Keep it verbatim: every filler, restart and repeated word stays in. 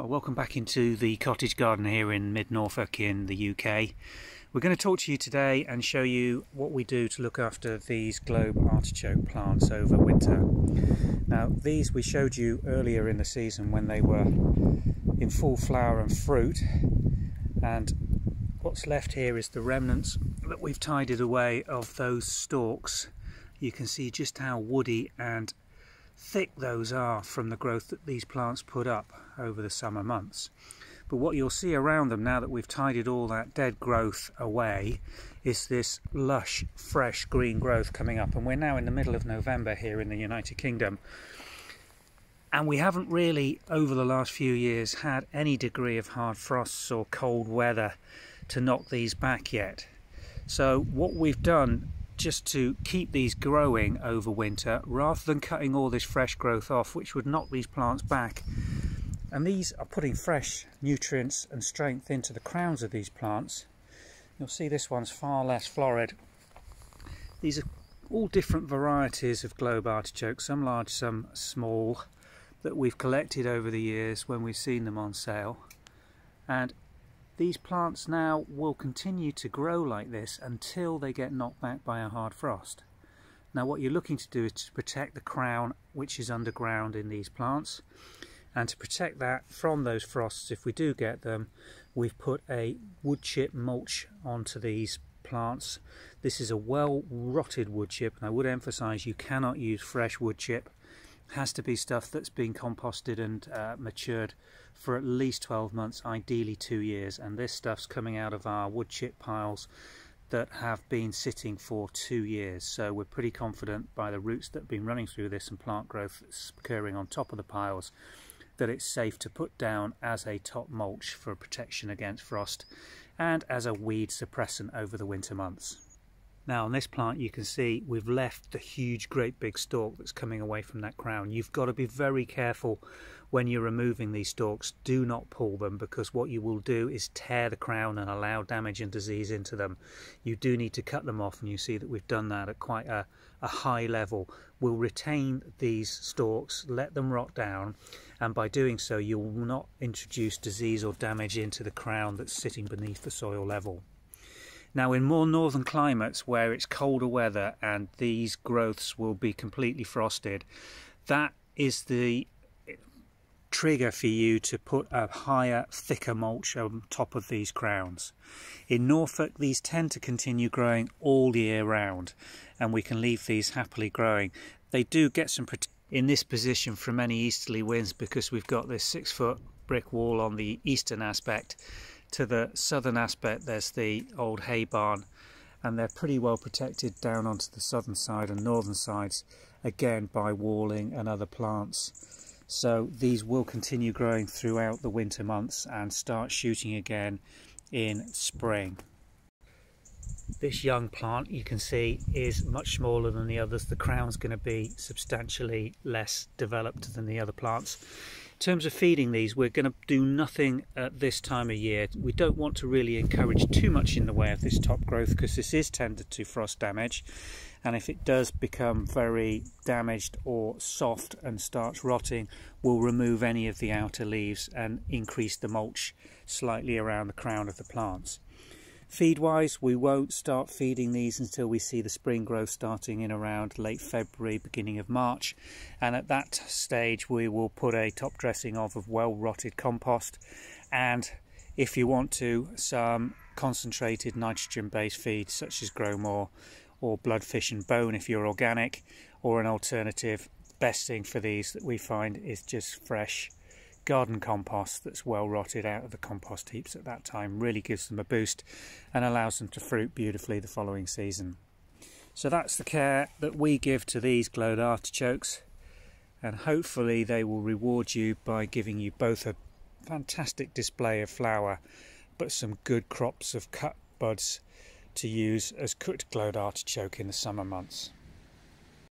Well, welcome back into the cottage garden here in mid-Norfolk in the U K. We're going to talk to you today and show you what we do to look after these globe artichoke plants over winter. Now, these we showed you earlier in the season when they were in full flower and fruit, and what's left here is the remnants that we've tidied away of those stalks. You can see just how woody and thick those are from the growth that these plants put up over the summer months. But what you'll see around them now that we've tidied all that dead growth away is this lush, fresh green growth coming up. And we're now in the middle of November here in the United Kingdom, and we haven't really over the last few years had any degree of hard frosts or cold weather to knock these back yet. So what we've done just to keep these growing over winter, rather than cutting all this fresh growth off, which would knock these plants back. And these are putting fresh nutrients and strength into the crowns of these plants. You'll see this one's far less florid. These are all different varieties of globe artichokes, some large, some small, that we've collected over the years when we've seen them on sale. And these plants now will continue to grow like this until they get knocked back by a hard frost. Now what you're looking to do is to protect the crown, which is underground in these plants, and to protect that from those frosts if we do get them, we've put a wood chip mulch onto these plants. This is a well rotted wood chip, and I would emphasize you cannot use fresh wood chip. Has to be stuff that's been composted and uh, matured for at least twelve months, ideally two years, and this stuff's coming out of our wood chip piles that have been sitting for two years, so we're pretty confident by the roots that have been running through this and plant growth that's occurring on top of the piles that it's safe to put down as a top mulch for protection against frost and as a weed suppressant over the winter months. Now on this plant you can see we've left the huge great big stalk that's coming away from that crown. You've got to be very careful when you're removing these stalks. Do not pull them, because what you will do is tear the crown and allow damage and disease into them. You do need to cut them off, and you see that we've done that at quite a, a high level. We'll retain these stalks, let them rot down, and by doing so you will not introduce disease or damage into the crown that's sitting beneath the soil level. Now in more northern climates where it's colder weather and these growths will be completely frosted, that is the trigger for you to put a higher, thicker mulch on top of these crowns. In Norfolk these tend to continue growing all year round, and we can leave these happily growing. They do get some protection in this position from any easterly winds, because we've got this six foot brick wall on the eastern aspect. To the southern aspect there's the old hay barn, and they're pretty well protected down onto the southern side and northern sides, again by walling and other plants. So these will continue growing throughout the winter months and start shooting again in spring. This young plant you can see is much smaller than the others. The crown's going to be substantially less developed than the other plants. In terms of feeding these, we're going to do nothing at this time of year. We don't want to really encourage too much in the way of this top growth, because this is tended to frost damage, and if it does become very damaged or soft and starts rotting, we'll remove any of the outer leaves and increase the mulch slightly around the crown of the plants. Feed wise, we won't start feeding these until we see the spring growth starting in around late February, beginning of March, and at that stage we will put a top dressing of, of well rotted compost, and if you want to, some concentrated nitrogen based feed such as Growmore or Bloodfish and Bone if you're organic, or an alternative. Best thing for these that we find is just fresh garden compost that's well rotted out of the compost heaps at that time. Really gives them a boost and allows them to fruit beautifully the following season. So that's the care that we give to these globe artichokes, and hopefully they will reward you by giving you both a fantastic display of flower but some good crops of cut buds to use as cooked globe artichoke in the summer months.